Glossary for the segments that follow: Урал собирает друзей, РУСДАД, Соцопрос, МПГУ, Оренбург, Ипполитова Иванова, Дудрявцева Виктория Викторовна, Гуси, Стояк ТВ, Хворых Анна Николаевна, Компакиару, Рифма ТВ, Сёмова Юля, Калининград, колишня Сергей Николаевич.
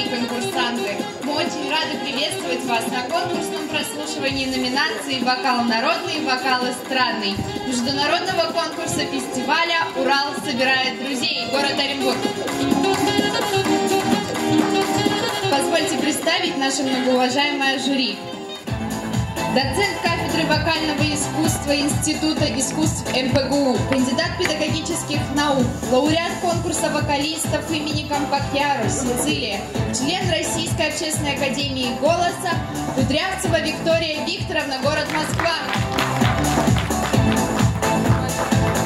дорогие конкурсанты! Мы очень рады приветствовать вас на конкурсном прослушивании номинации «Вокал народный, вокал эстрадный» международного конкурса фестиваля «Урал собирает друзей», город Оренбург. Позвольте представить наше многоуважаемое жюри. Доцент кафедры вокального искусства Института искусств МПГУ, кандидат педагогических наук, лауреат конкурса вокалистов имени Компакиару, Сицилия, член Российской общественной академии голоса Дудрявцева Виктория Викторовна, город Москва.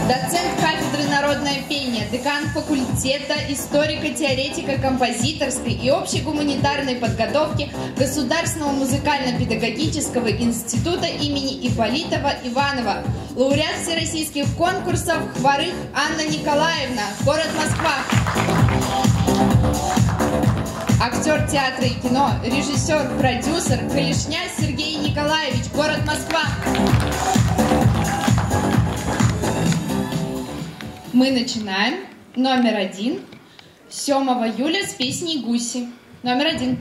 Доцент кафедры народное пение, декан факультета историко-теоретико-композиторской и общегуманитарной подготовки Государственного музыкально-педагогического института имени Ипполитова Иванова, лауреат всероссийских конкурсов Хворых Анна Николаевна, город Москва. Актер театра и кино, режиссер, продюсер Колишня Сергей Николаевич, город Москва. Мы начинаем. Номер 1. Сёмова Юля с песней «Гуси». Номер 1.